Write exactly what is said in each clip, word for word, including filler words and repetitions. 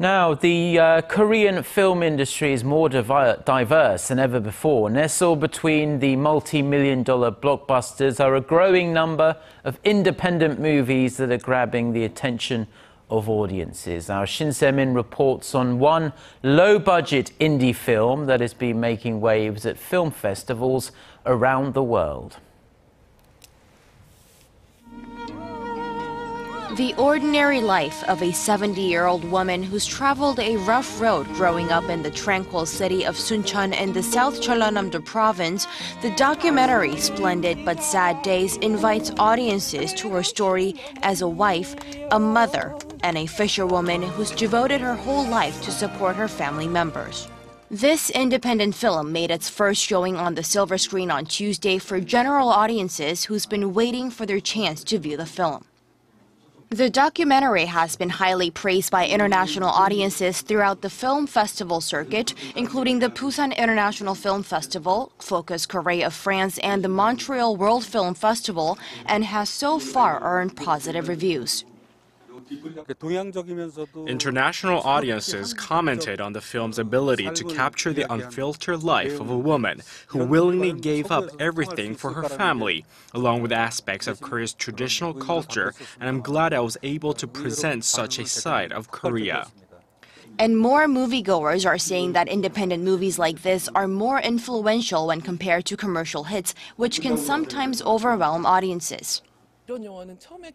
Now, the uh, Korean film industry is more diverse than ever before. Nestled between the multi-million dollar blockbusters are a growing number of independent movies that are grabbing the attention of audiences. Our Shin Se-min reports on one low-budget indie film that has been making waves at film festivals around the world. The ordinary life of a seventy-year-old woman who's traveled a rough road growing up in the tranquil city of Suncheon in the South Jeollanam-do province, the documentary Splendid But Sad Days invites audiences to her story as a wife, a mother, and a fisherwoman who's devoted her whole life to support her family members. This independent film made its first showing on the silver screen on Tuesday for general audiences who's been waiting for their chance to view the film. The documentary has been highly praised by international audiences throughout the film festival circuit, including the Busan International Film Festival, Focus Korea of France, and the Montreal World Film Festival, and has so far earned positive reviews. International audiences commented on the film's ability to capture the unfiltered life of a woman who willingly gave up everything for her family, along with aspects of Korea's traditional culture, and I'm glad I was able to present such a side of Korea. And more moviegoers are saying that independent movies like this are more influential when compared to commercial hits, which can sometimes overwhelm audiences.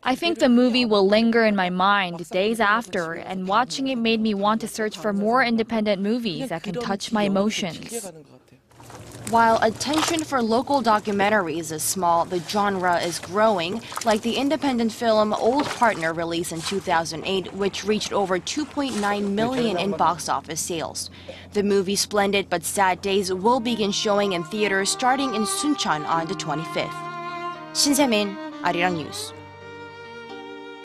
I think the movie will linger in my mind days after, and watching it made me want to search for more independent movies that can touch my emotions. While attention for local documentaries is small, the genre is growing, like the independent film Old Partner released in two thousand eight, which reached over two point nine million in box office sales. The movie Splendid But Sad Days will begin showing in theaters starting in Suncheon on the twenty-fifth. Shin Se-min, Arirang News.